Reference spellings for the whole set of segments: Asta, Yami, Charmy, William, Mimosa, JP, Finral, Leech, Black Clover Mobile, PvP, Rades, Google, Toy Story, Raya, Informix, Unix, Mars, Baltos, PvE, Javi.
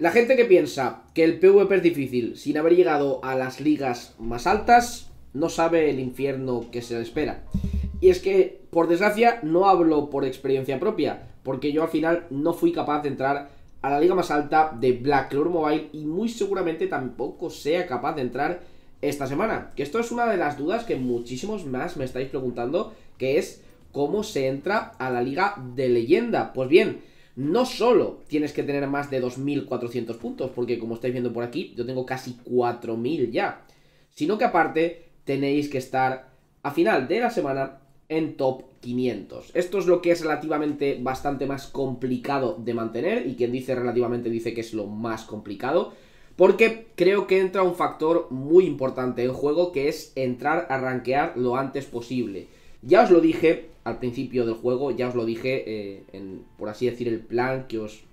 La gente que piensa que el PvP es difícil sin haber llegado a las ligas más altas no sabe el infierno que se le espera. Y es que, por desgracia, no hablo por experiencia propia, porque yo al final no fui capaz de entrar a la liga más alta de Black Clover Mobile y muy seguramente tampoco sea capaz de entrar esta semana. Que esto es una de las dudas que muchísimos más me estáis preguntando, que es ¿cómo se entra a la liga de leyenda? Pues bien, no solo tienes que tener más de 2.400 puntos, porque como estáis viendo por aquí, yo tengo casi 4.000 ya, sino que aparte tenéis que estar a final de la semana en top 500. Esto es lo que es relativamente bastante más complicado de mantener, y quien dice relativamente dice que es lo más complicado, porque creo que entra un factor muy importante en juego, que es entrar a rankear lo antes posible. Ya os lo dije al principio del juego, ya os lo dije en, por así decir, el plan que os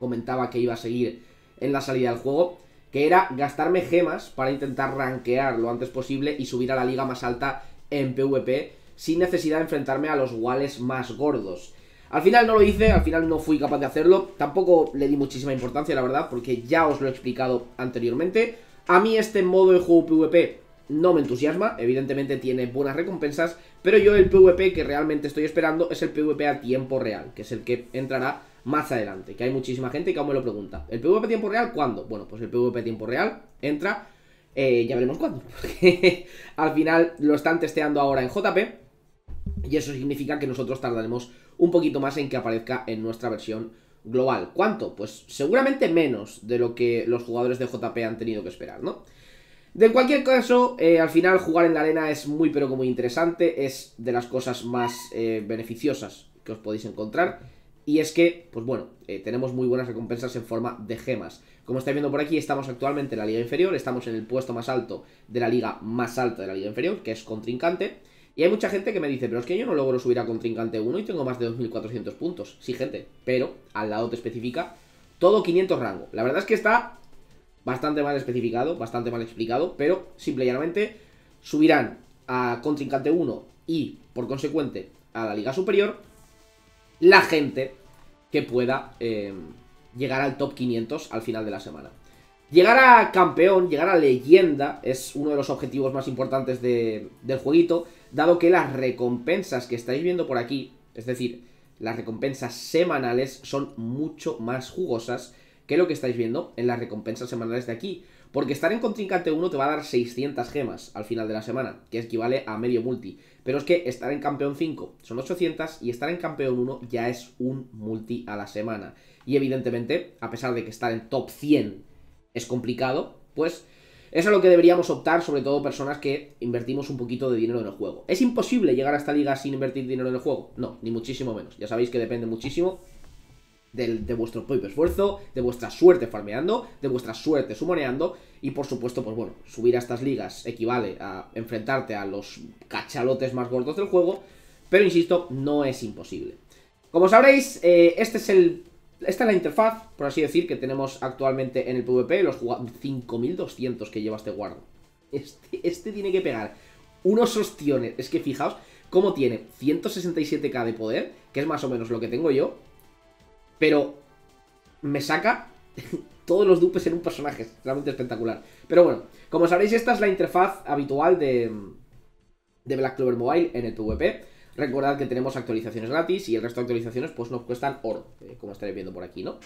comentaba que iba a seguir en la salida del juego, que era gastarme gemas para intentar rankear lo antes posible y subir a la liga más alta en PvP sin necesidad de enfrentarme a los whales más gordos. Al final no lo hice, al final no fui capaz de hacerlo, tampoco le di muchísima importancia la verdad, porque ya os lo he explicado anteriormente. A mí este modo de juego PvP no me entusiasma, evidentemente tiene buenas recompensas, pero yo el PvP que realmente estoy esperando es el PvP a tiempo real, que es el que entrará más adelante, que hay muchísima gente que aún me lo pregunta. ¿El PvP a tiempo real cuándo? Bueno, pues el PvP a tiempo real entra, ya veremos cuándo, porque al final lo están testeando ahora en JP, y eso significa que nosotros tardaremos un poquito más en que aparezca en nuestra versión global. ¿Cuánto? Pues seguramente menos de lo que los jugadores de JP han tenido que esperar, ¿no? De cualquier caso, al final jugar en la arena es muy pero que muy interesante, es de las cosas más beneficiosas que os podéis encontrar, y es que, pues bueno, tenemos muy buenas recompensas en forma de gemas. Como estáis viendo por aquí, estamos actualmente en la liga inferior, estamos en el puesto más alto de la liga más alta de la liga inferior, que es contrincante, y hay mucha gente que me dice, pero es que yo no logro subir a contrincante 1 y tengo más de 2.400 puntos. Sí, gente, pero al lado te especifica todo 500 rango. La verdad es que está bastante mal especificado, bastante mal explicado, pero simple y llanamente subirán a contrincante 1 y, por consecuente, a la liga superior la gente que pueda llegar al top 500 al final de la semana. Llegar a campeón, llegar a leyenda es uno de los objetivos más importantes del jueguito, dado que las recompensas que estáis viendo por aquí, es decir, las recompensas semanales son mucho más jugosas que lo que estáis viendo en las recompensas semanales de aquí, porque estar en contrincante 1 te va a dar 600 gemas al final de la semana, que equivale a medio multi, pero es que estar en campeón 5 son 800 y estar en campeón 1 ya es un multi a la semana, y evidentemente, a pesar de que estar en top 100 es complicado, pues eso es lo que deberíamos optar, sobre todo personas que invertimos un poquito de dinero en el juego. ¿Es imposible llegar a esta liga sin invertir dinero en el juego? No, ni muchísimo menos, ya sabéis que depende muchísimo de vuestro propio esfuerzo, de vuestra suerte farmeando, de vuestra suerte sumoneando, y por supuesto, pues bueno, subir a estas ligas equivale a enfrentarte a los cachalotes más gordos del juego, pero insisto, no es imposible. Como sabréis, esta es la interfaz, por así decir, que tenemos actualmente en el PvP, los 5200 que lleva este guardo. Este tiene que pegar unos ostiones, es que fijaos cómo tiene 167k de poder, que es más o menos lo que tengo yo, pero me saca todos los dupes en un personaje, es realmente espectacular. Pero bueno, como sabréis, esta es la interfaz habitual de Black Clover Mobile en el PvP. Recordad que tenemos actualizaciones gratis y el resto de actualizaciones pues nos cuestan oro, como estaréis viendo por aquí, ¿no?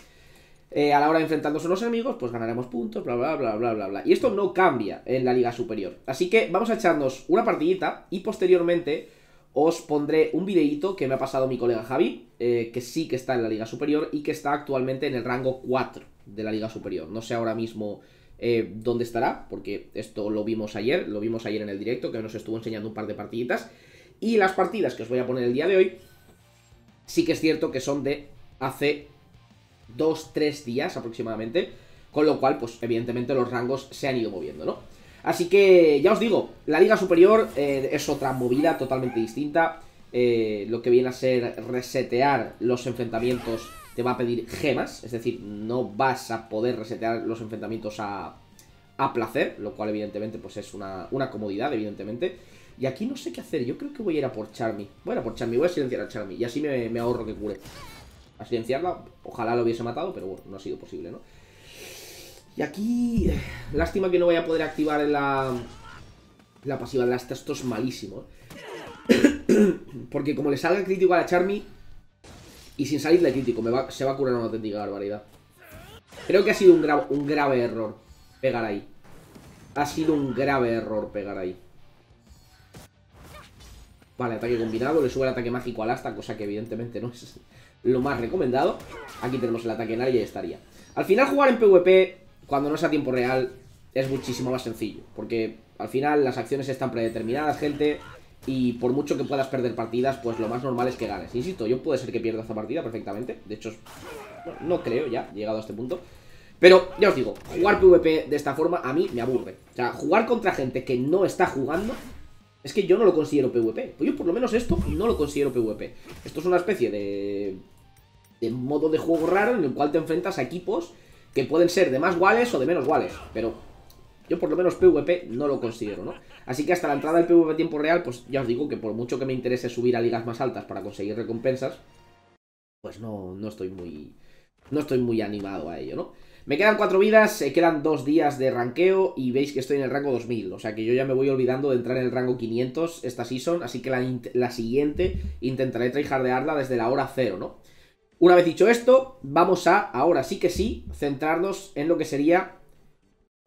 A la hora de enfrentarnos a los enemigos, pues ganaremos puntos, bla, bla, bla, bla, bla, bla. Y esto no cambia en la liga superior. Así que vamos a echarnos una partidita y posteriormente os pondré un videíto que me ha pasado mi colega Javi, que sí que está en la liga superior y que está actualmente en el rango 4 de la liga superior. No sé ahora mismo dónde estará, porque esto lo vimos ayer en el directo, que nos estuvo enseñando un par de partiditas. Y las partidas que os voy a poner el día de hoy, sí que es cierto que son de hace 2-3 días aproximadamente, con lo cual, pues evidentemente los rangos se han ido moviendo, ¿no? Así que, ya os digo, la liga superior es otra movida totalmente distinta. Lo que viene a ser resetear los enfrentamientos te va a pedir gemas, es decir, no vas a poder resetear los enfrentamientos a placer, lo cual evidentemente pues es una comodidad, evidentemente. Y aquí no sé qué hacer, yo creo que voy a ir a por Charmy, voy a silenciar a Charmy y así me ahorro que cure. a silenciarla. Ojalá lo hubiese matado, pero bueno, no ha sido posible, ¿no? Y aquí... lástima que no voy a poder activar la pasiva de Asta. Esto es malísimo, ¿eh? Porque como le salga crítico a la Charmy, y sin salirle crítico, se va a curar una auténtica barbaridad. Creo que ha sido un grave error pegar ahí. Ha sido un grave error pegar ahí. Vale, ataque combinado. Le sube el ataque mágico al Asta, cosa que evidentemente no es lo más recomendado. Aquí tenemos el ataque en área y estaría. Al final jugar en PvP, cuando no es a tiempo real, es muchísimo más sencillo. Porque al final las acciones están predeterminadas, gente. Y por mucho que puedas perder partidas, pues lo más normal es que ganes. Insisto, yo puede ser que pierda esta partida perfectamente. De hecho, no creo ya, llegado a este punto. Pero ya os digo, jugar PvP de esta forma a mí me aburre. O sea, jugar contra gente que no está jugando... es que yo no lo considero PvP. Pues yo por lo menos esto no lo considero PvP. Esto es una especie de modo de juego raro en el cual te enfrentas a equipos que pueden ser de más wales o de menos wales. Pero yo por lo menos PvP no lo considero, ¿no? Así que hasta la entrada del PvP tiempo real, pues ya os digo que por mucho que me interese subir a ligas más altas para conseguir recompensas, pues no estoy muy animado a ello, ¿no? Me quedan 4 vidas, se quedan 2 días de ranqueo y veis que estoy en el rango 2000. O sea que yo ya me voy olvidando de entrar en el rango 500 esta season. Así que la siguiente intentaré tryhardearla desde la hora 0, ¿no? Una vez dicho esto, vamos a, ahora sí que sí, centrarnos en lo que sería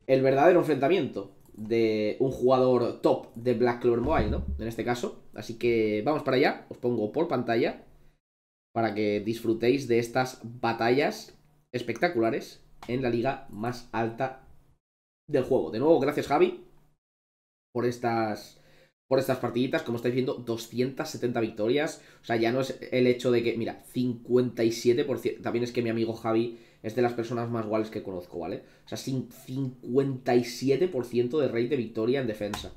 el verdadero enfrentamiento de un jugador top de Black Clover Mobile, ¿no? En este caso. Así que vamos para allá. Os pongo por pantalla para que disfrutéis de estas batallas espectaculares en la liga más alta del juego. De nuevo, gracias Javi por estas partiditas. Como estáis viendo, 270 victorias. O sea, ya no es el hecho de que... mira, 57%. También es que mi amigo Javi es de las personas más guales que conozco, ¿vale? O sea, 57% de rate de victoria en defensa.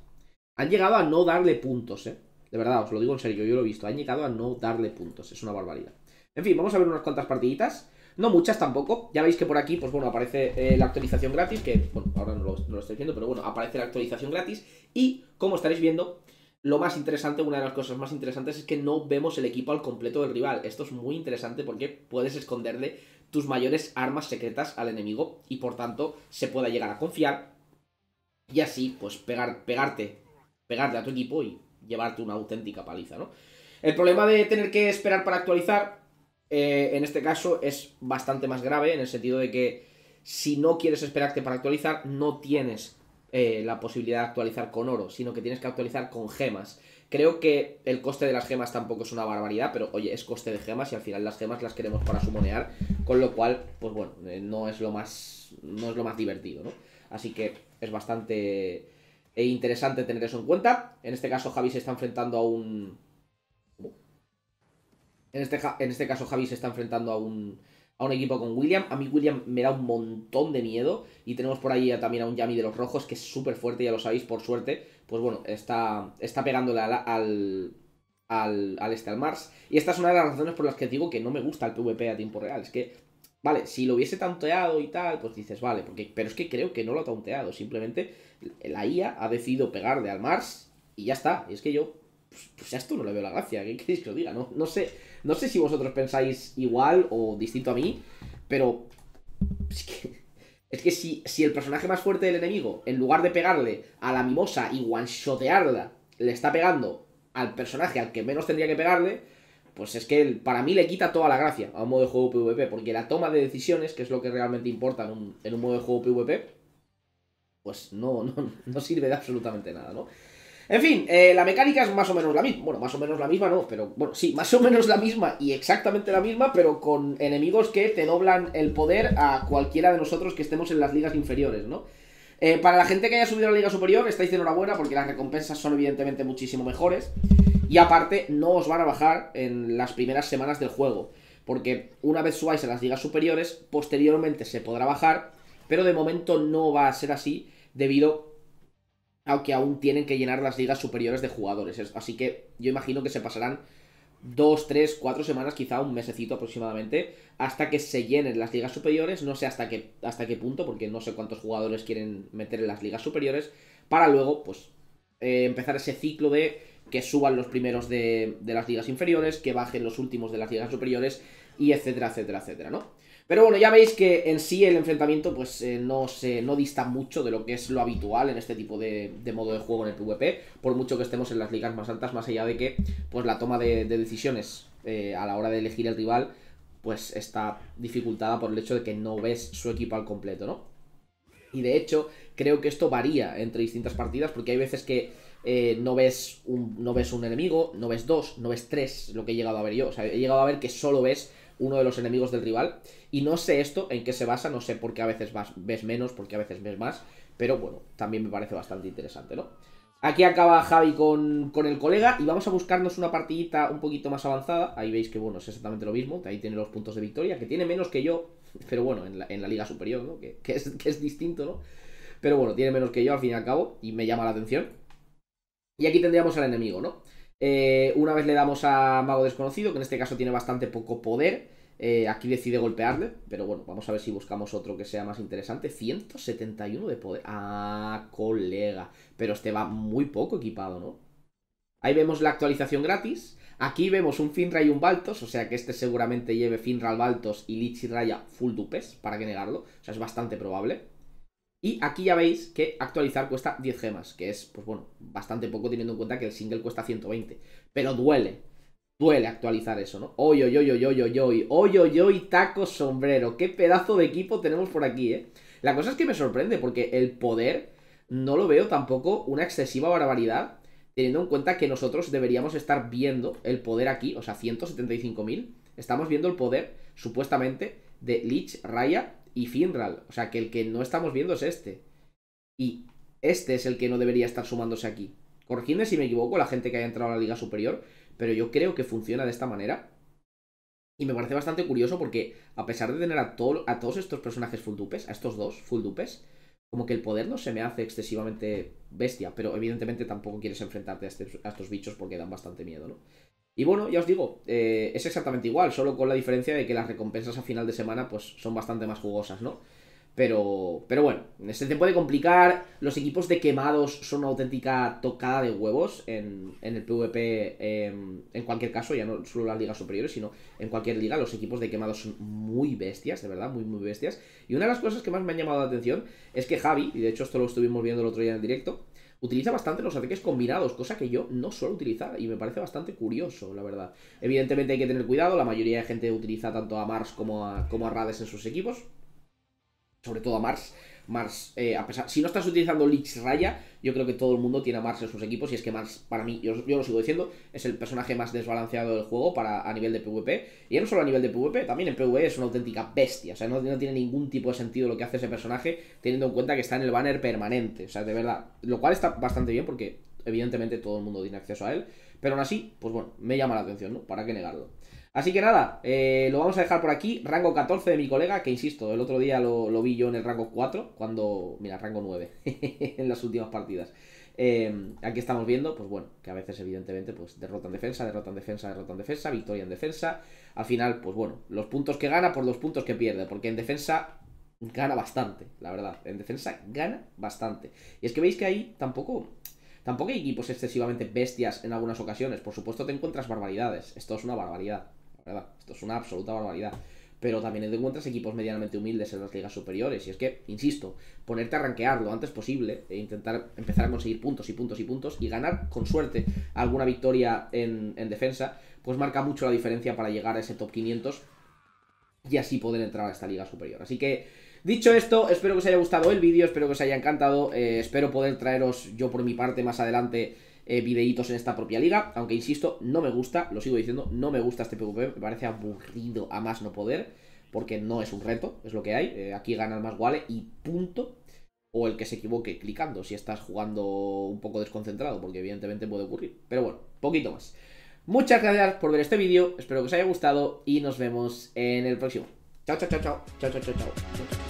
Han llegado a no darle puntos, ¿eh? De verdad, os lo digo en serio, yo lo he visto. Han llegado a no darle puntos. Es una barbaridad. En fin, vamos a ver unas cuantas partiditas. No muchas tampoco, ya veis que por aquí, pues bueno, aparece la actualización gratis, que, bueno, ahora no lo estoy viendo, pero bueno, aparece la actualización gratis. Y, como estaréis viendo, lo más interesante, una de las cosas más interesantes es que no vemos el equipo al completo del rival. Esto es muy interesante porque puedes esconderle tus mayores armas secretas al enemigo y, por tanto, se pueda llegar a confiar. Y así, pues, pegarte a tu equipo y llevarte una auténtica paliza, ¿no? El problema de tener que esperar para actualizar... en este caso es bastante más grave, en el sentido de que si no quieres esperarte para actualizar, no tienes la posibilidad de actualizar con oro, sino que tienes que actualizar con gemas. Creo que el coste de las gemas tampoco es una barbaridad, pero oye, es coste de gemas y al final las gemas las queremos para sumonear, con lo cual, pues bueno, no es lo más divertido, ¿no? Así que es bastante interesante tener eso en cuenta. En este caso Javi se está enfrentando a un... En este caso Javi se está enfrentando a un equipo con William. A mí William me da un montón de miedo. Y tenemos por ahí también a un Yami de los rojos, que es súper fuerte, ya lo sabéis, por suerte. Pues bueno, está pegándole al Mars. Y esta es una de las razones por las que digo que no me gusta el PvP a tiempo real. Es que, vale, si lo hubiese tanteado y tal, pues dices, vale, porque, pero es que creo que no lo ha tanteado. Simplemente la IA ha decidido pegarle al Mars y ya está. Y es que yo... pues a esto no le veo la gracia, ¿qué queréis que os diga? No sé si vosotros pensáis igual o distinto a mí, pero es que si el personaje más fuerte del enemigo, en lugar de pegarle a la Mimosa y one-shotearla, le está pegando al personaje al que menos tendría que pegarle, pues es que para mí le quita toda la gracia a un modo de juego PvP, porque la toma de decisiones, que es lo que realmente importa en un modo de juego PvP, pues no sirve de absolutamente nada, ¿no? En fin, la mecánica es más o menos la misma. Bueno, más o menos la misma no, pero bueno, sí, más o menos la misma y exactamente la misma, pero con enemigos que te doblan el poder a cualquiera de nosotros que estemos en las ligas inferiores, ¿no? Para la gente que haya subido a la liga superior, estáis de enhorabuena porque las recompensas son evidentemente muchísimo mejores. Y aparte, no os van a bajar en las primeras semanas del juego, porque una vez subáis a las ligas superiores, posteriormente se podrá bajar, pero de momento no va a ser así debido a... aunque aún tienen que llenar las ligas superiores de jugadores. Así que yo imagino que se pasarán 2, 3, 4 semanas, quizá un mesecito aproximadamente, hasta que se llenen las ligas superiores. No sé hasta qué punto, porque no sé cuántos jugadores quieren meter en las ligas superiores, para luego, pues, empezar ese ciclo de que suban los primeros de las ligas inferiores, que bajen los últimos de las ligas superiores, y etcétera, etcétera, etcétera, ¿no? Pero bueno, ya veis que en sí el enfrentamiento pues no dista mucho de lo que es lo habitual en este tipo de modo de juego en el PvP, por mucho que estemos en las ligas más altas, más allá de que pues la toma de decisiones a la hora de elegir el rival pues está dificultada por el hecho de que no ves su equipo al completo, ¿no? Y de hecho creo que esto varía entre distintas partidas porque hay veces que no ves un enemigo, no ves dos, no ves tres, lo que he llegado a ver yo. O sea, he llegado a ver que solo ves uno de los enemigos del rival. Y no sé esto en qué se basa, no sé por qué a veces ves menos, por qué a veces ves más. Pero bueno, también me parece bastante interesante, ¿no? Aquí acaba Javi con el colega y vamos a buscarnos una partidita un poquito más avanzada. Ahí veis que bueno, es exactamente lo mismo, ahí tiene los puntos de victoria, que tiene menos que yo, pero bueno, en la liga superior, ¿no? Que es distinto, ¿no? Pero bueno, tiene menos que yo al fin y al cabo y me llama la atención. Y aquí tendríamos al enemigo, ¿no? Una vez le damos a Mago Desconocido, que en este caso tiene bastante poco poder. Aquí decide golpearle, pero bueno, vamos a ver si buscamos otro que sea más interesante. 171 de poder. Ah, colega. Pero este va muy poco equipado, ¿no? Ahí vemos la actualización gratis. Aquí vemos un Finral y un Baltos, o sea que este seguramente lleve Finral, Baltos y Leech y Raya full dupes, para qué negarlo. O sea, es bastante probable. Y aquí ya veis que actualizar cuesta 10 gemas, que es, pues bueno, bastante poco teniendo en cuenta que el single cuesta 120. Pero duele, duele actualizar eso, ¿no? Oy, oy, oy, oy, oy, oy, oy, oy, oy, oy, taco sombrero. Qué pedazo de equipo tenemos por aquí, ¿eh? La cosa es que me sorprende porque el poder no lo veo tampoco una excesiva barbaridad, teniendo en cuenta que nosotros deberíamos estar viendo el poder aquí, o sea, 175.000. Estamos viendo el poder, supuestamente, de Leech, Raya y Finral, o sea que el que no estamos viendo es este, y este es el que no debería estar sumándose aquí. Corregidme si me equivoco, la gente que haya entrado a la liga superior, pero yo creo que funciona de esta manera, y me parece bastante curioso porque a pesar de tener a todos estos personajes full dupes, a estos dos full dupes, como que el poder no se me hace excesivamente bestia, pero evidentemente tampoco quieres enfrentarte a estos bichos porque dan bastante miedo, ¿no? Y bueno, ya os digo, es exactamente igual, solo con la diferencia de que las recompensas a final de semana pues son bastante más jugosas, ¿no? Pero bueno, se te puede complicar, los equipos de quemados son una auténtica tocada de huevos en el PvP, en cualquier caso, ya no solo las ligas superiores, sino en cualquier liga, los equipos de quemados son muy bestias, de verdad, muy bestias. Y una de las cosas que más me han llamado la atención es que Javi, y de hecho esto lo estuvimos viendo el otro día en directo, utiliza bastante los ataques combinados, cosa que yo no suelo utilizar y me parece bastante curioso, la verdad. Evidentemente hay que tener cuidado, la mayoría de gente utiliza tanto a Mars como a Rades en sus equipos. Sobre todo a Mars. Mars, a pesar, si no estás utilizando Leech Raya, yo creo que todo el mundo tiene a Mars en sus equipos. Y es que Mars, para mí, yo lo sigo diciendo, es el personaje más desbalanceado del juego a nivel de PvP. Y ya no solo a nivel de PvP, también en PvE es una auténtica bestia. O sea, no tiene ningún tipo de sentido lo que hace ese personaje, teniendo en cuenta que está en el banner permanente. O sea, de verdad. Lo cual está bastante bien porque, evidentemente, todo el mundo tiene acceso a él. Pero aún así, pues bueno, me llama la atención, ¿no? ¿Para qué negarlo? Así que nada, lo vamos a dejar por aquí, rango 14 de mi colega, que insisto, el otro día lo vi yo en el rango 4, cuando, mira, rango 9, en las últimas partidas. Aquí estamos viendo, pues bueno, que a veces evidentemente pues derrotan defensa, derrotan defensa, derrotan defensa, victoria en defensa. Al final, pues bueno, los puntos que gana por los puntos que pierde, porque en defensa gana bastante, la verdad, en defensa gana bastante. Y es que veis que ahí tampoco hay equipos excesivamente bestias en algunas ocasiones, por supuesto te encuentras barbaridades, esto es una barbaridad. ¿Verdad? Esto es una absoluta barbaridad. Pero también te encuentras equipos medianamente humildes en las ligas superiores. Y es que, insisto, ponerte a rankear lo antes posible e intentar empezar a conseguir puntos y puntos y puntos y ganar con suerte alguna victoria en defensa, pues marca mucho la diferencia para llegar a ese top 500 y así poder entrar a esta liga superior. Así que, dicho esto, espero que os haya gustado el vídeo, espero que os haya encantado, espero poder traeros yo por mi parte más adelante videitos en esta propia liga, aunque insisto, no me gusta, lo sigo diciendo, no me gusta este PvP, me parece aburrido a más no poder, porque no es un reto, es lo que hay, aquí gana el más guale y punto, o el que se equivoque clicando, si estás jugando un poco desconcentrado, porque evidentemente puede ocurrir, pero bueno, poquito más. Muchas gracias por ver este vídeo, espero que os haya gustado y nos vemos en el próximo. Chao, chao, chao, chao, chao, chao, chao, chao.